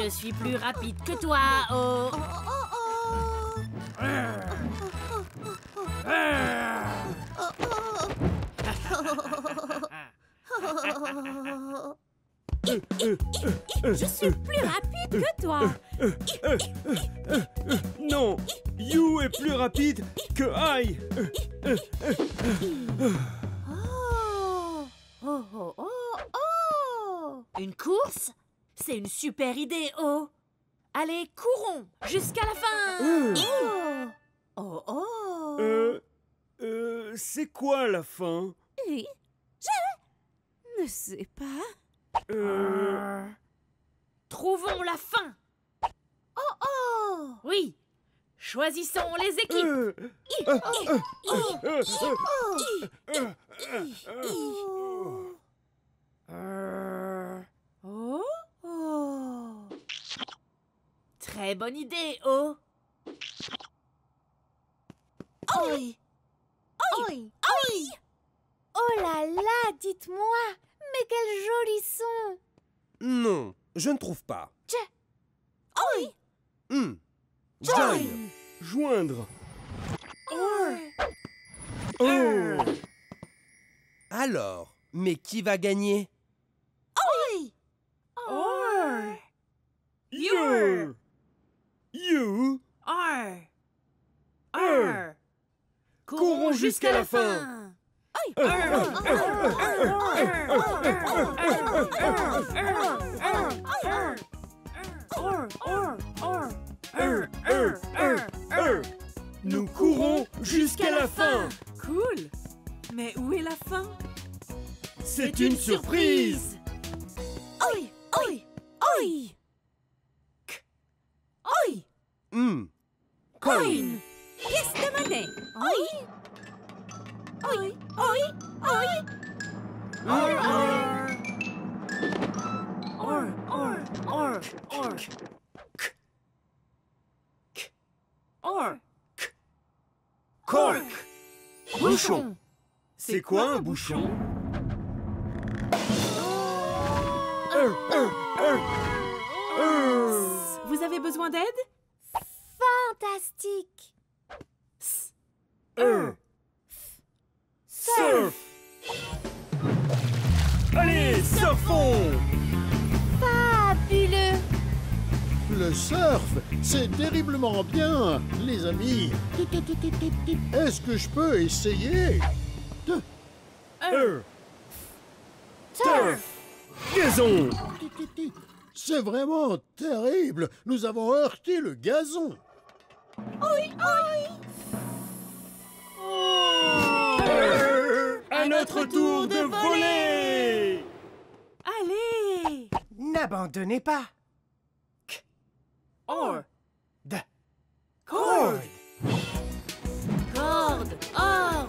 Je suis plus rapide que toi, oh. Je suis plus rapide que toi. Non, You est plus rapide que I. Une course? C'est une super idée, oh. Allez, courons jusqu'à la fin. C'est quoi la fin? Je ne sais pas. Trouvons la fin. Oui. Choisissons les équipes. Très bonne idée, oh. Oi. Oi. Oi. Oh là là, dites-moi, mais quel joli son! Non, je ne trouve pas. Oi. Join. Joindre. Oh. Alors, mais qui va gagner? Oi. Or. Your. You are. Courons jusqu'à la fin. Nous courons jusqu'à la fin. Cool. Mais où est la fin? C'est une surprise. Oi, oi, oi. Oi. Coin. Pièce de monnaie. Oi. Oi. Oi. Oi. Or. Or. Or. Or. Or. Or. Cork. Bouchon. C'est quoi un bouchon? Vous avez besoin d'aide? Fantastique. Surf. Allez, surfons. Fabuleux. Le surf, c'est terriblement bien, les amis. Est-ce que je peux essayer? Surf. Gazon. C'est vraiment terrible. Nous avons heurté le gazon. Oui, oui. À notre tour de voler. Allez. N'abandonnez pas. Or. Corde. Corde. Or.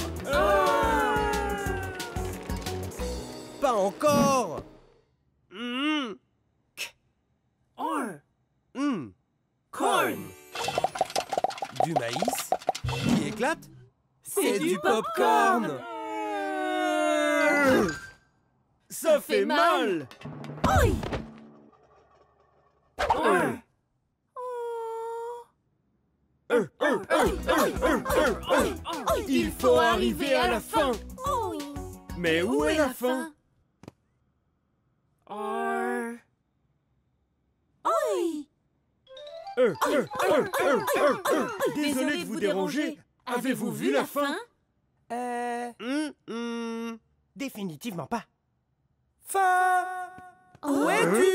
Pas encore. Or. Corn. Du maïs qui éclate. C'est du pop-corn. Ça fait mal. Oi. Il faut arriver à la fin. Mais où est la fin? Or. Oi. Désolé de vous déranger. Avez-vous vu la fin? Définitivement pas. Fin. Où es-tu?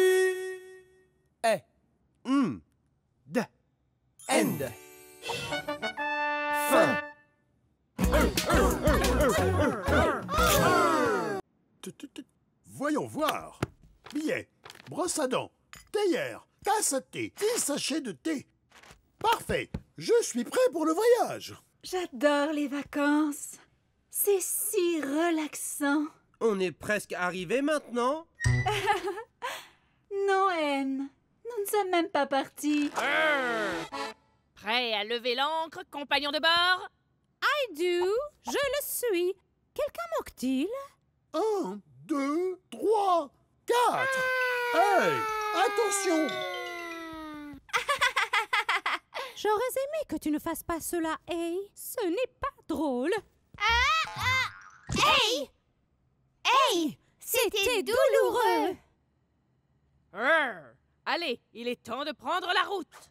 End. Fin. Voyons voir. Billet, brosse à dents, théière, tasse à thé, 10 sachets de thé. Parfait, je suis prêt pour le voyage. J'adore les vacances. C'est si relaxant. On est presque arrivé maintenant. Non, N. Nous ne sommes même pas partis. Prêt à lever l'ancre, compagnon de bord? I do. Je le suis. Quelqu'un manque-t-il? 1, 2, 3, 4. Hey, attention! J'aurais aimé que tu ne fasses pas cela, Hey. Ce n'est pas drôle. Hey! Hey! C'était douloureux! Allez, il est temps de prendre la route.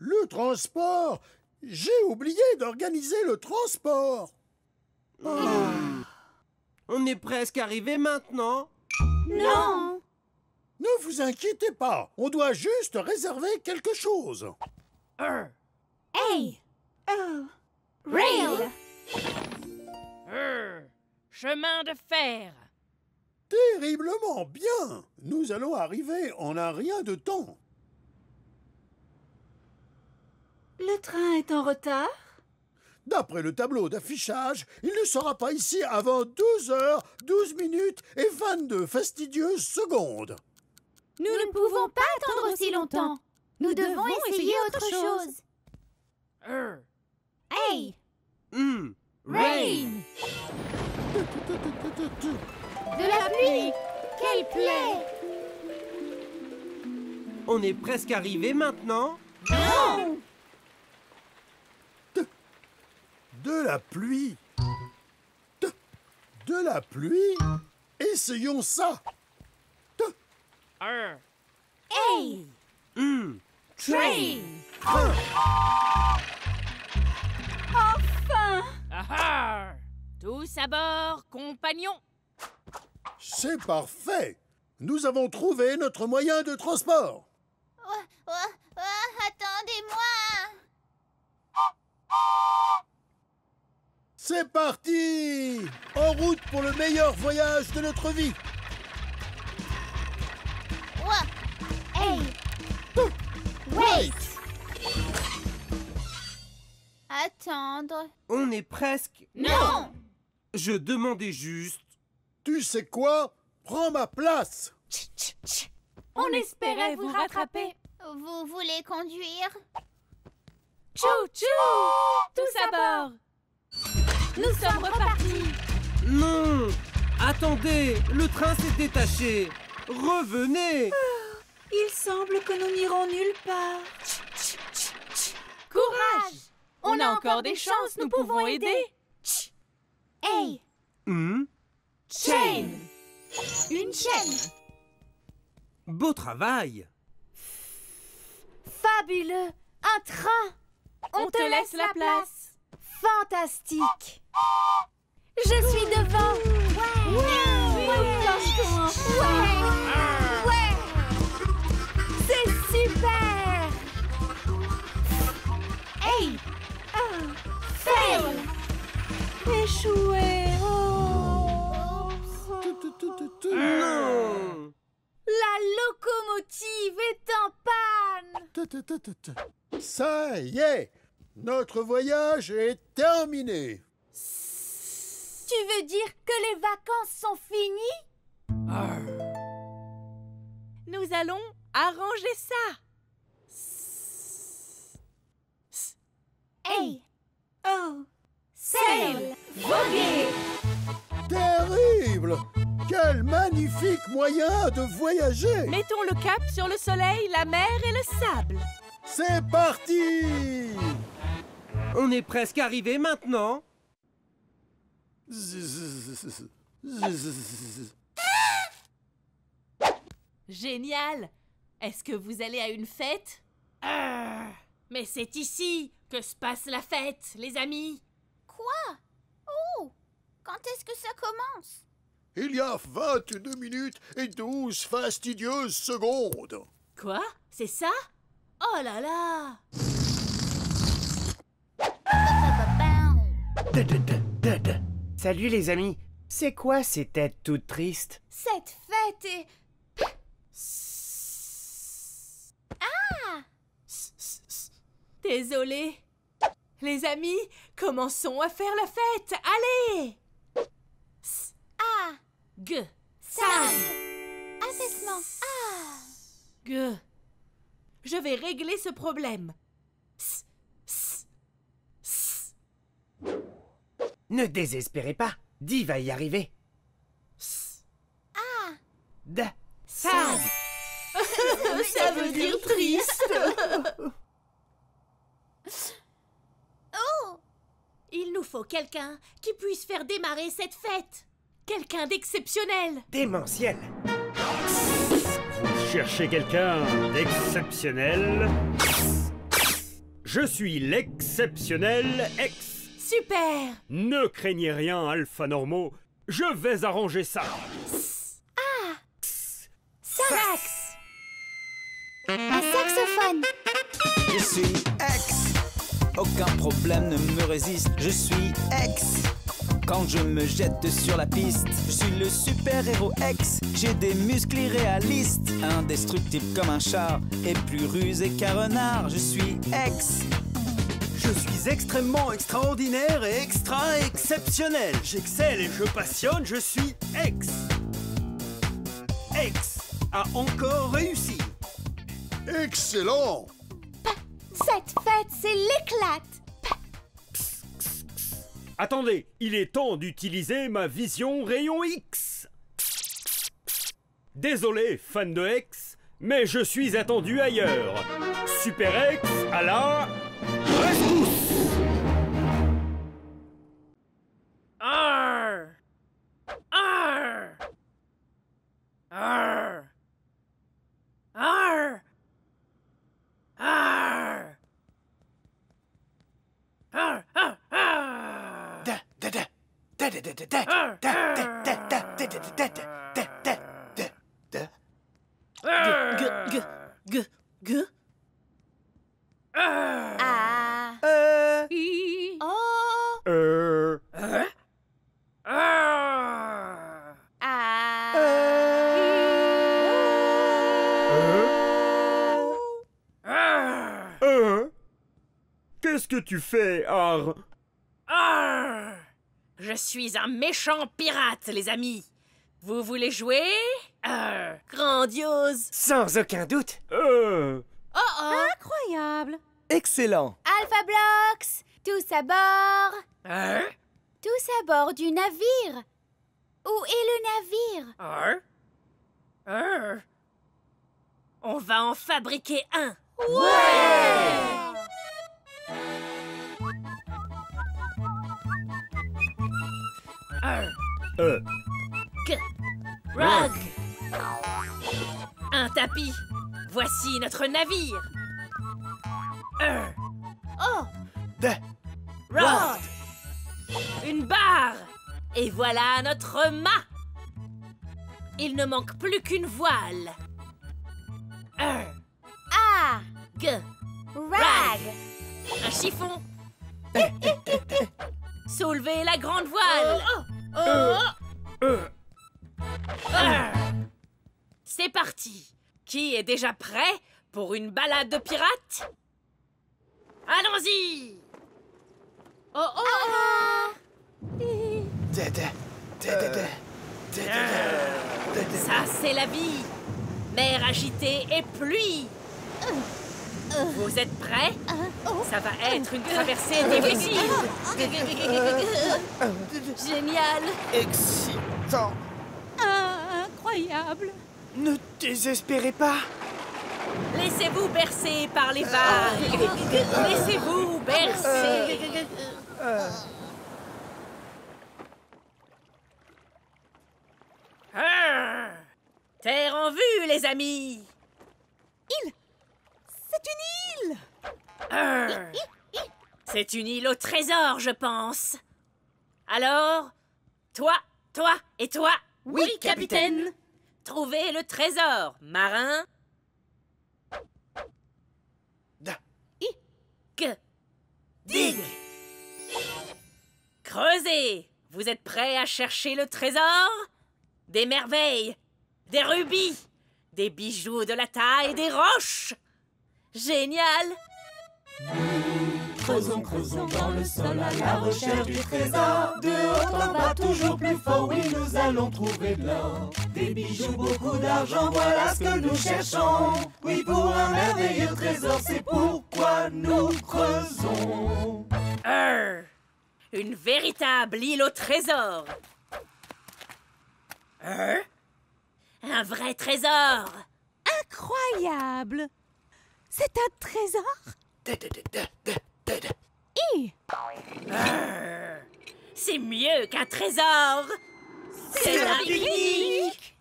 Le transport! J'ai oublié d'organiser le transport. On est presque arrivé maintenant. Non! Ne vous inquiétez pas, on doit juste réserver quelque chose. Hey! Rail! Chemin de fer. Terriblement bien. Nous allons arriver en un rien de temps. Le train est en retard? D'après le tableau d'affichage, il ne sera pas ici avant 12 h, 12 min et 22 fastidieuses secondes. Nous ne pouvons pas attendre aussi longtemps. Nous devons essayer autre chose. Hey! Rain! De la pluie! Quelle plaie! On est presque arrivé maintenant. Non! De la pluie. De la pluie. Essayons ça. Hey! Train! Enfin! Tous à bord, compagnons. C'est parfait. Nous avons trouvé notre moyen de transport. Attendez-moi! C'est parti! En route pour le meilleur voyage de notre vie. Hey! Wait! Attendre. On est presque... Non! Je demandais juste... Tu sais quoi? Prends ma place. On espérait vous rattraper. Vous voulez conduire? Tchou-tchou! Tous à bord! Nous sommes repartis. Non! Attendez! Le train s'est détaché. Revenez! Il semble que nous n'irons nulle part. Courage! On a encore des chances, nous pouvons aider. Hey! Chain! Une chaîne! Beau travail! Fabuleux! Un train! On te laisse la place! Fantastique! Je suis devant! Ouais! Ouais! C'est super! Hey! Fail! Échoué! Non! La locomotive est en panne! Ça y est! Notre voyage est terminé! Tu veux dire que les vacances sont finies? Nous allons arranger ça! Hey! Oh! Sail! Voguer! Terrible! Quel magnifique moyen de voyager! Mettons le cap sur le soleil, la mer et le sable! C'est parti! On est presque arrivé maintenant. Génial! Est-ce que vous allez à une fête? Mais c'est ici que se passe la fête, les amis. Quoi? Oh! Quand est-ce que ça commence? Il y a 22 minutes et 12 fastidieuses secondes. Quoi? C'est ça? Oh là là! Salut les amis, c'est quoi ces têtes toutes tristes? Cette fête est... Désolée. Les amis, commençons à faire la fête, allez! G. Sale. Assessment. G. Je vais régler ce problème. Ne désespérez pas, Dee va y arriver. D. Sag. ça veut dire triste. Oh! Il nous faut quelqu'un qui puisse faire démarrer cette fête. Quelqu'un d'exceptionnel. Démentiel. Vous cherchez quelqu'un d'exceptionnel? Je suis l'exceptionnel X. Super! Ne craignez rien, alpha normaux. Je vais arranger ça. Ah! Sax! Un saxophone. Je suis X. Aucun problème ne me résiste. Je suis X. Quand je me jette sur la piste, je suis le super-héros X. J'ai des muscles irréalistes, indestructible comme un char, et plus rusé qu'un renard. Je suis X. Je suis extrêmement extraordinaire et exceptionnel. J'excelle et je passionne, je suis X. X a encore réussi. Excellent. Cette fête, c'est l'éclate. Attendez, il est temps d'utiliser ma vision rayon X. Désolé, fan de X, mais je suis attendu ailleurs. Super X à la rescousse. Arr. Arr. Arr. Arr. Arr. Arr. Arr. Qu'est-ce que tu fais, Ar? Je suis un méchant pirate, les amis. Vous voulez jouer? Grandiose. Sans aucun doute. Oh. Incroyable. Excellent. Alphablocks, tous à bord. Tous à bord du navire. Où est le navire? On va en fabriquer un. Ouais. Rug. Un tapis. Voici notre navire. Oh. Rod. Une barre. Et voilà notre mât. Il ne manque plus qu'une voile. Rag. Un chiffon. Soulevez la grande voile. C'est parti. Qui est déjà prêt pour une balade de pirates? Allons-y. Ça, c'est la vie. Mer agitée et pluie. Vous êtes prêts? Ça va être une traversée difficile. Génial. Excitant. Incroyable. Ne désespérez pas. Laissez-vous bercer par les vagues. Laissez-vous bercer. Terre en vue, les amis. C'est une île. C'est une île au trésor, je pense. Alors, toi et toi. Oui, capitaine. Trouvez le trésor, marin. Dig. Creusez. Vous êtes prêts à chercher le trésor? Des merveilles, des rubis, des bijoux de la taille des roches. Génial! Creusons dans le sol à la recherche du trésor. De haut en bas, toujours plus fort, oui, nous allons trouver de l'or. Des bijoux, beaucoup d'argent, voilà ce que nous cherchons. Oui, pour un merveilleux trésor, c'est pourquoi nous creusons. Une véritable île au trésor. Un vrai trésor. Incroyable! C'est un trésor? C'est mieux qu'un trésor! C'est un pique-nique!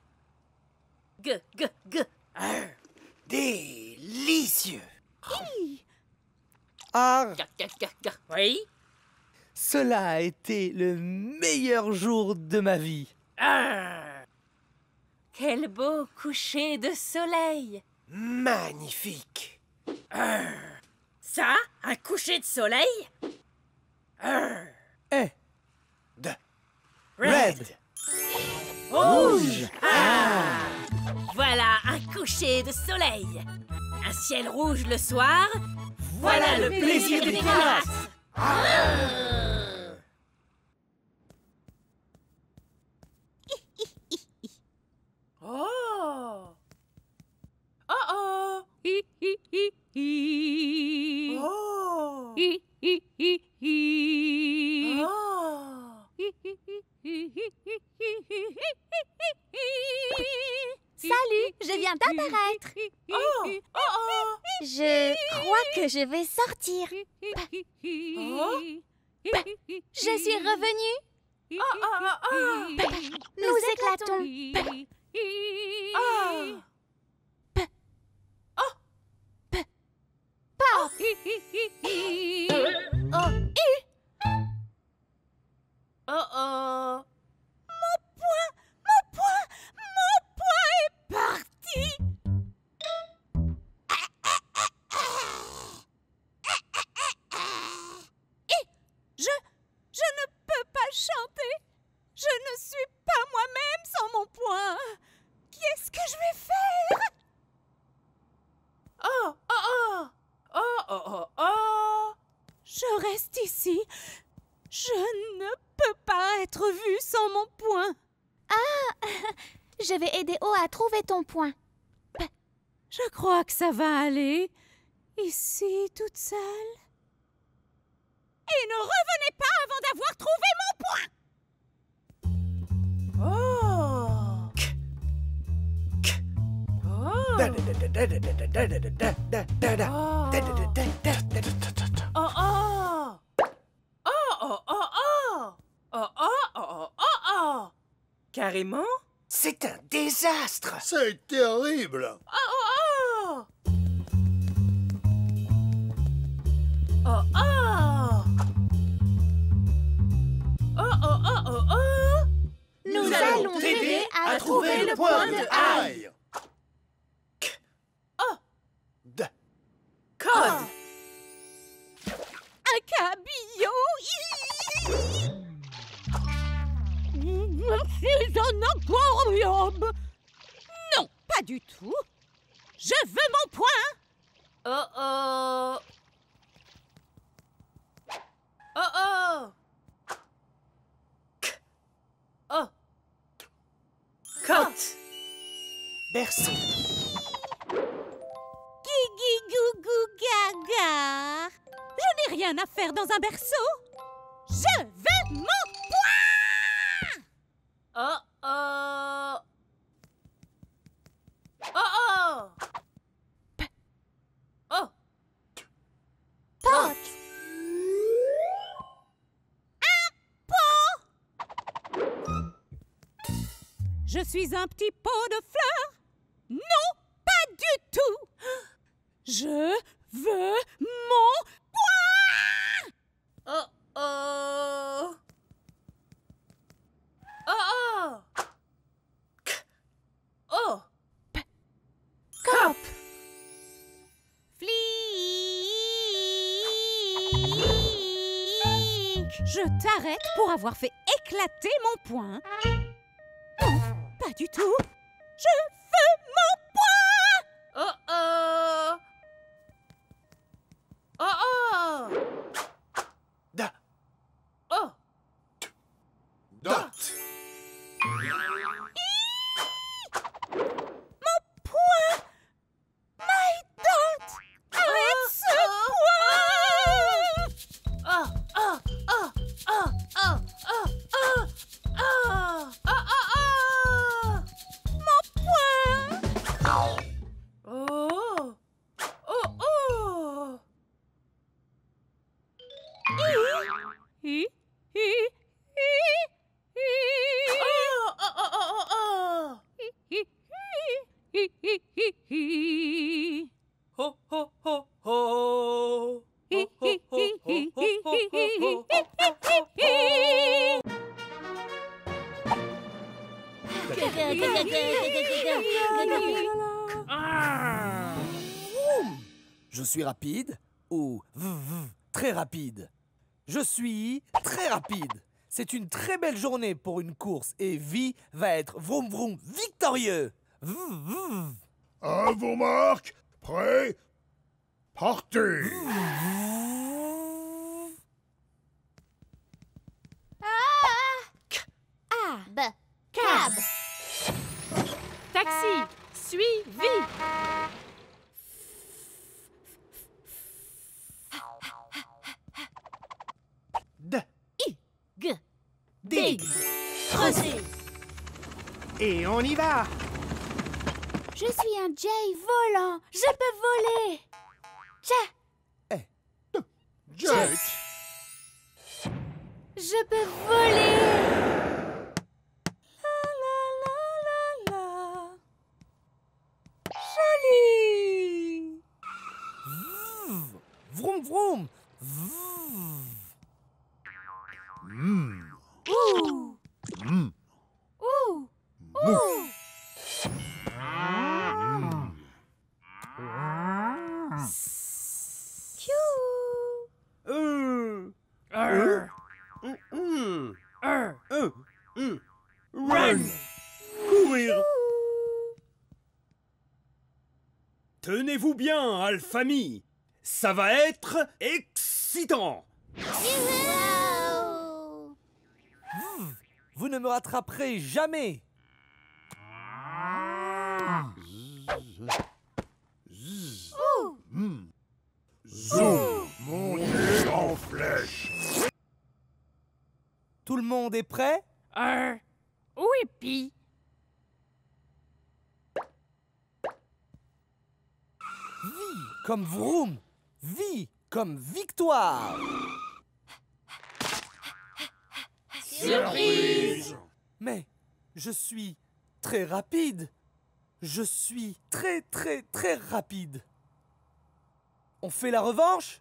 Délicieux! Oui? Cela a été le meilleur jour de ma vie. Quel beau coucher de soleil! Magnifique! Ça, un coucher de soleil? Red! Rouge! Voilà un coucher de soleil! Un ciel rouge le soir, voilà le plaisir des terrasses! Salut, je viens d'apparaître. Je crois que je vais sortir. Je suis revenue. Nous éclatons. Mon poing est parti. Je ne peux pas chanter. Je ne suis pas moi-même sans mon poing. Qu'est-ce que je vais faire? Je reste ici. Je ne peux pas être vue sans mon poing. Je vais aider O à trouver ton poing. Je crois que ça va aller. Ici, toute seule. Et ne revenez pas avant d'avoir trouvé mon poing! Carrément? C'est un désastre! C'est terrible! Nous allons t'aider à trouver le point de aïe. Code. Un cabillot. C'est un aquarium. Non, pas du tout. Je veux mon point. Cote. Bercy. Gigi-gou-gou-gaga. Je n'ai rien à faire dans un berceau. Je veux mon poing. Pote. Je suis un petit pot de fleurs? Non, pas du tout! Je veux mon poing! Cop! Flic! Je t'arrête pour avoir fait éclater mon poing. Pas du tout. Je veux mon poing. Mon poing. My dot. Arrête ce poing. Mon poing! Je suis rapide ou très rapide. Je suis très rapide. C'est une très belle journée pour une course et Vie va être vroom vroom victorieux. À vos marques, prêts, partez. Cab. Cab. Taxi, suivi. Dig, creuser. Et on y va. Je suis un Jay volant. Je peux voler. Jack. Je peux voler. La la la la la. Joli. Vroom vroom. Ouh. Mmh. Ouh. Ouh. Run. Courir. Tenez-vous bien, Alphami. Ça va être excitant. Vous ne me rattraperez jamais. Zoom, montez en flèche. Tout le monde est prêt? Ouipi. Vie comme vroom, vie comme victoire. Surprise! Mais je suis très rapide. Je suis très très très rapide. On fait la revanche?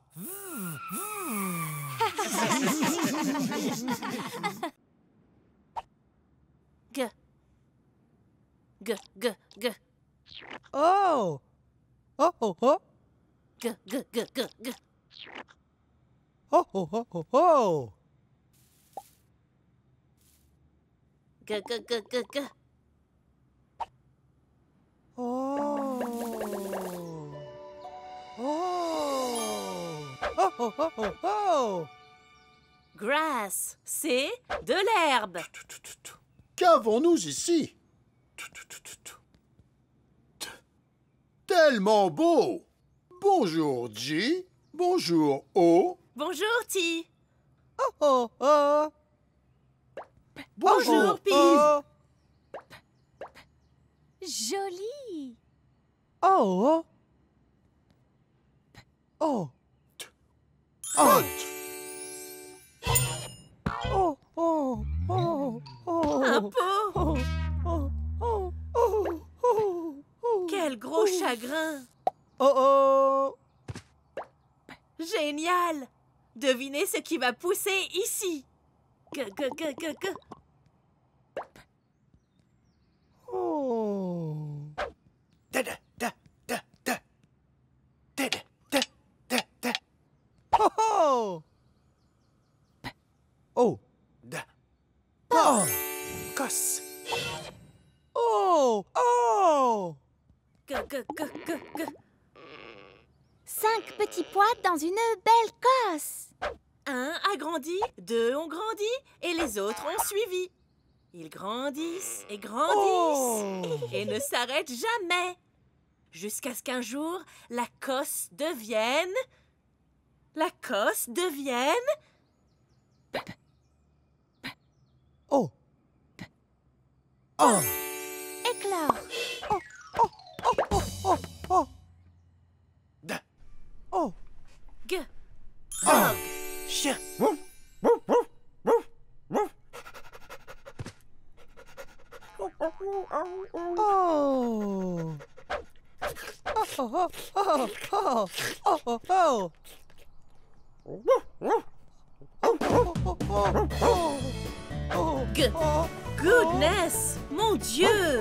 G. G. G. G. Oh! Oh oh oh! G. G. G. G. G. Oh oh oh oh oh! G, g, g, g, g. Oh. Oh. Oh, oh, oh, oh, oh. Grass, c'est de l'herbe. Qu'avons-nous ici? Tellement beau. Bonjour J, bonjour O. Bonjour T. Oh, oh, oh. Bonjour, Pi. Joli. Oh. Oh. Oh. Oh. Oh. Oh. Oh. Un pot. Oh. Oh. Oh. Oh. Quel gros chagrin. Oh. Oh. Génial. Devinez ce qui va pousser ici. G-g-g-g-g. Oh. Da-da-da-da-da. Da-da-da-da-da. Oh oh. Oh. Da. Oh. Casse. Oh. Oh. G-g-g-g-g. 5 petits pois dans une belle cosse. Un a grandi, 2 ont grandi et les autres ont suivi. Ils grandissent et grandissent et ne s'arrêtent jamais. Jusqu'à ce qu'un jour, la cosse devienne... La cosse devienne... Oh. Oh. Éclore. Oh, oh, oh, oh, oh, oh. Da. Oh. G. Oh. Chien. Wouf, wouf, wouf, wouf. Oh. Oh, oh, oh, oh, oh, oh. Goodness! Mon Dieu!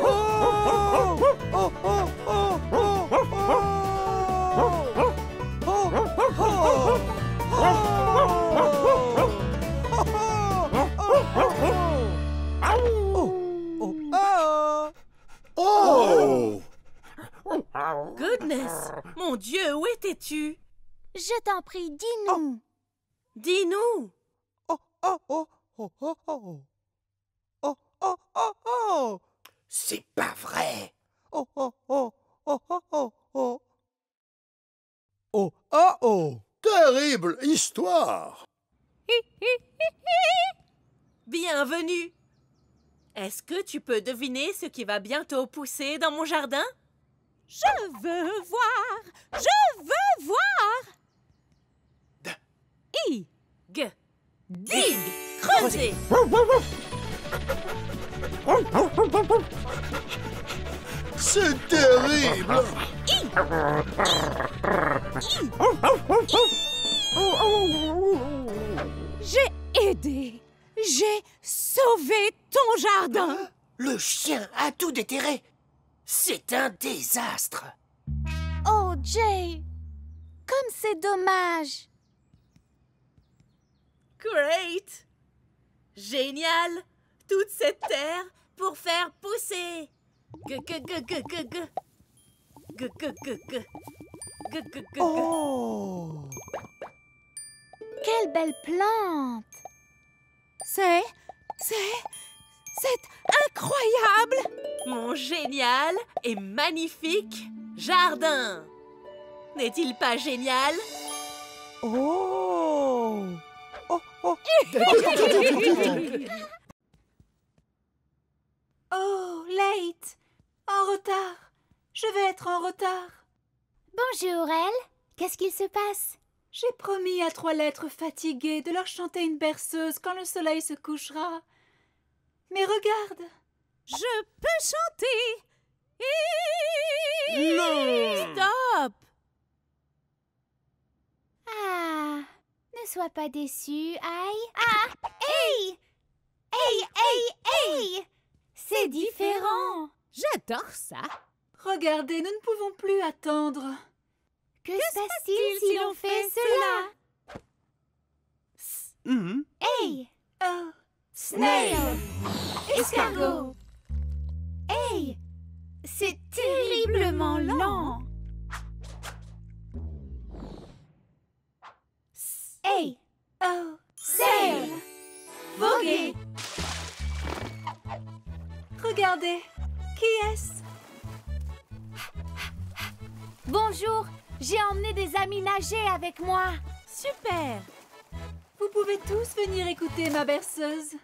Goodness! Mon Dieu, où étais-tu? Je t'en prie, dis-nous. Dis-nous. Oh, oh, oh, oh, oh, oh. Oh, oh, oh, oh. C'est pas vrai. Oh, oh, oh, oh, oh, oh, oh. Oh, oh, oh. Terrible histoire. Bienvenue. Est-ce que tu peux deviner ce qui va bientôt pousser dans mon jardin? Je veux voir. Je veux voir. I, G, dig, creuser. C'est terrible. J'ai aidé. J'ai sauvé ton jardin. Le chien a tout déterré. C'est un désastre. Oh, Jay, comme c'est dommage. Great! Génial! Toute cette terre pour faire pousser. Oh! Quelle belle plante! C'est incroyable! Mon génial et magnifique jardin! N'est-il pas génial? Oh! Oh, oh. Oh, late. En retard. Je vais être en retard. Bonjour, Aurel. Qu'est-ce qu'il se passe? J'ai promis à 3 lettres fatiguées de leur chanter une berceuse quand le soleil se couchera. Mais regarde. Je peux chanter. Non. Stop. Ah. Ne sois pas déçu, aïe. Ah, hey! Hey, hey, hey! C'est différent! J'adore ça! Regardez, nous ne pouvons plus attendre. Que se passe-t-il si l'on fait cela? Hey! Oh! Snail! Escargot! Hey! C'est terriblement lent! Hey! Oh! Sail! Voguer! Regardez! Qui est-ce? Bonjour! J'ai emmené des amis nager avec moi! Super! Vous pouvez tous venir écouter ma berceuse!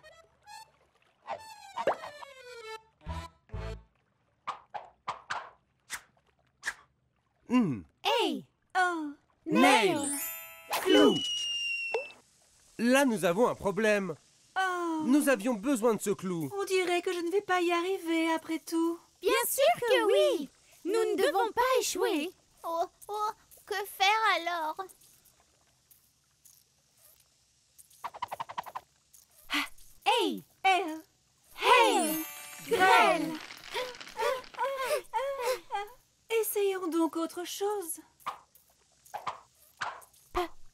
Hey! Oh! Nail! Clou! Là, nous avons un problème. Oh. Nous avions besoin de ce clou. On dirait que je ne vais pas y arriver après tout. Bien sûr que oui. Nous ne devons pas échouer. Oh, oh, que faire alors? Hey, hey, hey, grêle. Essayons donc autre chose.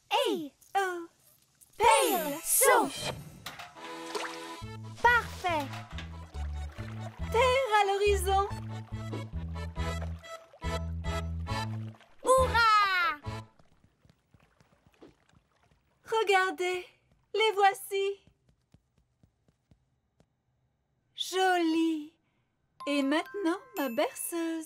Hey, oh. Pail, saut. Parfait. Terre à l'horizon. Hurrah! Regardez, les voici. Joli. Et maintenant, ma berceuse.